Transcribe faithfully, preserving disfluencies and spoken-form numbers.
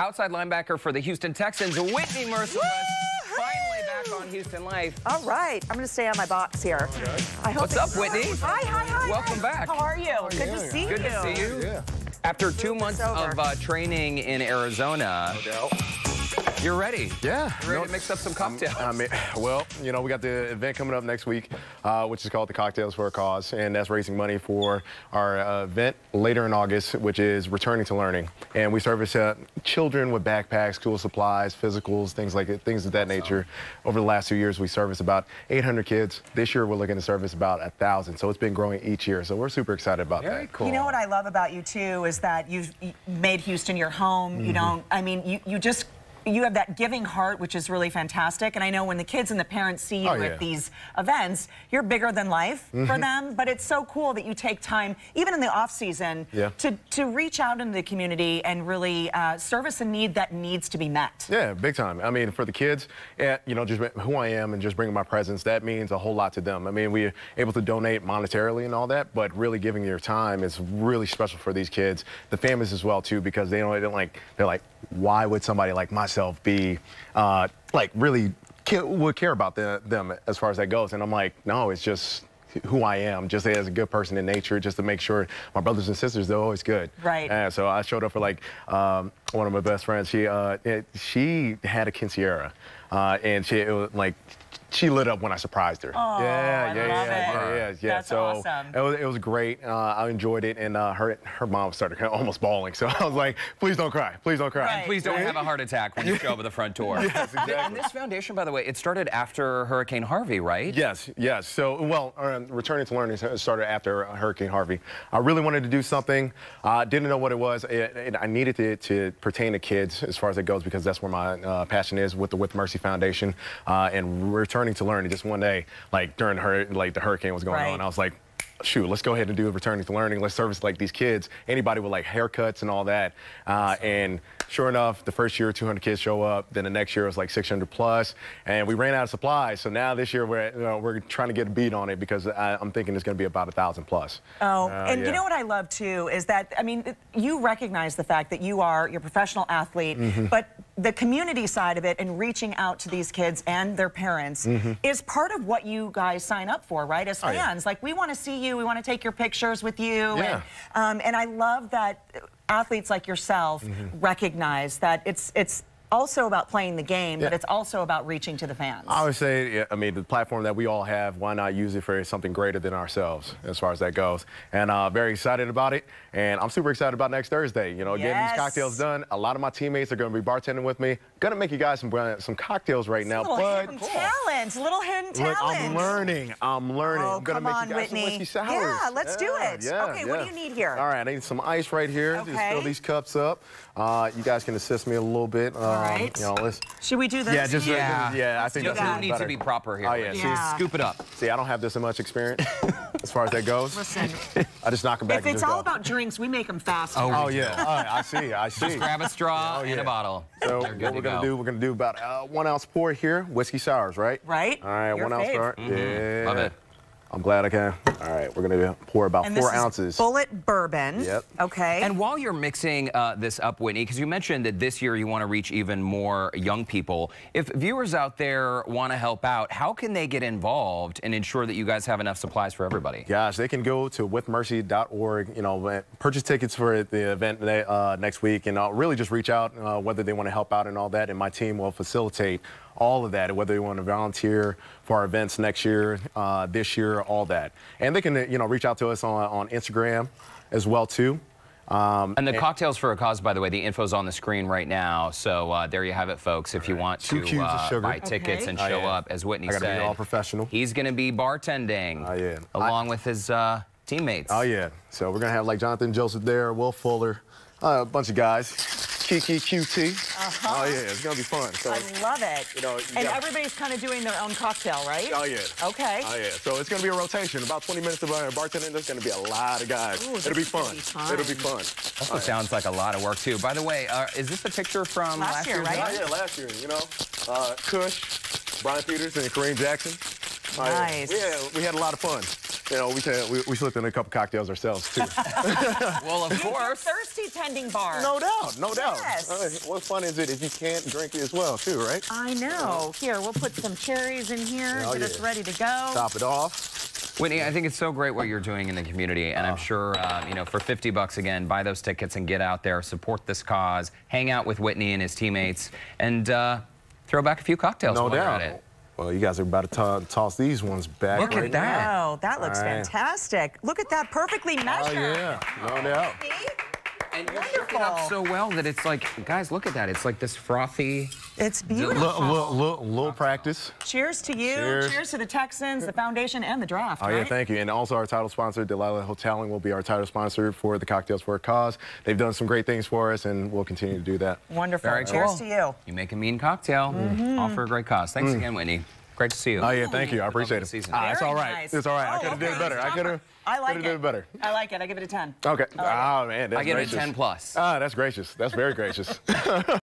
outside linebacker for the Houston Texans, Whitney Mercilus, finally back on Houston Life. All right. I'm going to stay on my box here. Okay. I hope What's up, Whitney? Hi, hi, hi. Welcome hi. back. How are you? How are Good, you? To see Good to see you. Good to see you. After two months of uh, training in Arizona, no doubt. You're ready. Yeah. You're ready no, to mix up some cocktails. I mean, well, you know, we got the event coming up next week, uh, which is called the Cocktails for a Cause, and that's raising money for our uh, event later in August, which is Returning to Learning. And we service uh, children with backpacks, school supplies, physicals, things like it, things of that nature. Over the last two years, we service about eight hundred kids. This year, we're looking to service about one thousand. So it's been growing each year. So we're super excited about Very that. Very cool. You know what I love about you, too, is that you've made Houston your home. Mm-hmm. You don't, I mean, you, you just... You have that giving heart, which is really fantastic. And I know when the kids and the parents see you oh, yeah. at these events, you're bigger than life mm-hmm. for them. But it's so cool that you take time, even in the off season, yeah. to, to reach out into the community and really uh, service a need that needs to be met. Yeah, big time. I mean, for the kids, yeah, you know, just who I am and just bringing my presence, that means a whole lot to them. I mean, we're able to donate monetarily and all that, but really giving your time is really special for these kids, the families as well, too, because they don't, they don't like, they're like, why would somebody like myself be uh, like really care, would care about the, them as far as that goes. And I'm like, no, it's just who I am, just as a good person in nature, just to make sure my brothers and sisters, they're always good. Right. And so I showed up for like um, one of my best friends. She uh, it, she had a quinceañera, uh, and she it was like she lit up when I surprised her. Oh, yeah, I yeah, love yeah, it. yeah, yeah, yeah. That's so awesome. It was, it was great. Uh, I enjoyed it, and uh, her her mom started almost bawling. So I was like, "Please don't cry. Please don't cry. Right. And please don't have a heart attack when you show up at the front door." Yes, exactly. And this foundation, by the way, it started after Hurricane Harvey, right? Yes, yes. So, well, uh, Returning to Learning started after Hurricane Harvey. I really wanted to do something. I uh, didn't know what it was. It, it, I needed it to pertain to kids as far as it goes because that's where my uh, passion is with the With Mercy Foundation uh, and Returning to Learning. Just one day, like during her, like the hurricane was going right. on, I was like, shoot, let's go ahead and do a Returning to Learning. Let's service like these kids, anybody with like haircuts and all that. Uh, and sure enough, the first year, two hundred kids show up. Then the next year, it was like six hundred plus. And we ran out of supplies. So now this year, we're, at, you know, we're trying to get a beat on it because I, I'm thinking it's going to be about one thousand plus. Oh, uh, and yeah. you know what I love too is that, I mean, you recognize the fact that you are your professional athlete, mm-hmm. but the community side of it and reaching out to these kids and their parents mm-hmm. is part of what you guys sign up for, right? As fans, oh, yeah. like we want to see you. We want to take your pictures with you. Yeah. And, um, and I love that athletes like yourself mm-hmm. recognize that it's it's also about playing the game, yeah. but it's also about reaching to the fans. I would say, yeah, I mean, the platform that we all have, why not use it for something greater than ourselves as far as that goes? And uh, very excited about it. And I'm super excited about next Thursday, you know, yes. getting these cocktails done. A lot of my teammates are going to be bartending with me. Going to make you guys some some cocktails right now. Little but hidden cool. talent, little hidden talent. Look, I'm learning. I'm learning. Oh, I'm going to make on, you guys Whitney. some whiskey sours. Yeah, let's yeah, do it. Yeah, okay, yeah. what do you need here? All right, I need some ice right here. Okay. Just fill these cups up. Uh, you guys can assist me a little bit. Um, All right. You know, let's, Should we do this? Yeah, just yeah. yeah I think that's that. needs to be proper here. Oh yeah, yeah. scoop it up. See, I don't have this much experience as far as that goes. Listen, I just knock them back. If it's all go. about drinks, we make them fast. Oh, oh yeah. All right, I see. I see. Just grab a straw oh, yeah. and a bottle. So what we're gonna go. do? We're gonna do about uh, one ounce pour here. Whiskey sours, right? Right. All right, Your one fave. ounce pour. Mm-hmm. Yeah. Love it. I'm glad I can. All right, we're gonna pour about and four this is ounces. Bullet bourbon. Yep. Okay. And while you're mixing uh, this up, Whitney, because you mentioned that this year you want to reach even more young people. If viewers out there want to help out, how can they get involved and ensure that you guys have enough supplies for everybody? Gosh, they can go to with mercy dot org. You know, purchase tickets for the event uh, next week, and I'll really just reach out uh, whether they want to help out and all that, and my team will facilitate all of that, whether you want to volunteer for our events next year, uh, this year, all that. And they can, you know, reach out to us on, on Instagram as well, too. Um, and the and Cocktails for a Cause, by the way, the info's on the screen right now. So uh, there you have it, folks. If you right. want Two to uh, buy okay. tickets and oh, show yeah. up, as Whitney I gotta said, be all professional. He's going to be bartending oh, yeah. along I, with his uh, teammates. Oh, yeah. So we're going to have, like, Jonathan Joseph there, Will Fuller, uh, a bunch of guys. Kiki Qt. Uh-huh. Oh, yeah, it's going to be fun. So, I love it. You know, you and gotta... everybody's kind of doing their own cocktail, right? Oh, yeah. Okay. Oh, yeah. So it's going to be a rotation. About twenty minutes of bartending, there's going to be a lot of guys. Ooh, It'll be fun. be fun. It'll be fun. That's what sounds like a lot of work, too. By the way, uh, is this a picture from last, last year, right? Oh, yeah, last year, you know. Uh, Kush, Brian Peters, and Kareem Jackson. Nice. Oh, yeah. yeah, we had a lot of fun. you know, we can we, we slipped in a couple cocktails ourselves too. Well, of course. You're thirsty tending bar. No doubt, no doubt. Yes. Uh, what fun is it if you can't drink it as well too, right? I know. Here, we'll put some cherries in here. Oh, get yeah. us ready to go. Top it off. Whitney, I think it's so great what you're doing in the community, and oh. I'm sure uh, you know, for fifty bucks again, buy those tickets and get out there, support this cause, hang out with Whitney and his teammates, and uh, throw back a few cocktails. No doubt. At it. Well, you guys are about to toss these ones back. Look right at that. Now. Wow, that looks right. fantastic. Look at that, perfectly measured. Oh, yeah, no doubt. See? And you shook it up so well that it's like, guys, look at that. It's like this frothy. It's beautiful. Little practice. Cheers to you. Cheers. Cheers to the Texans, the foundation, and the draft. Oh, right? yeah, thank you. And also our title sponsor, Delilah Hoteling, will be our title sponsor for the Cocktails for a Cause. They've done some great things for us, and we'll continue to do that. Wonderful. Very Cheers cool. to you. You make a mean cocktail. Mm-hmm. All for a great cause. Thanks mm. again, Whitney. Great to see you. Oh, yeah, thank you. I appreciate it. Ah, it's all right. Nice. It's all right. Oh, I could have okay. did better. I could have I like it. Did better. I like it. I give it a ten. Okay. Oh, man. That's I give gracious. it a ten plus. Ah, that's gracious. That's very gracious.